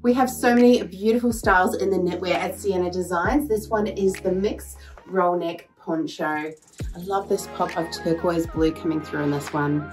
We have so many beautiful styles in the knitwear at Sienna Designs. This one is the Mix Roll Neck Poncho. I love this pop of turquoise blue coming through in this one.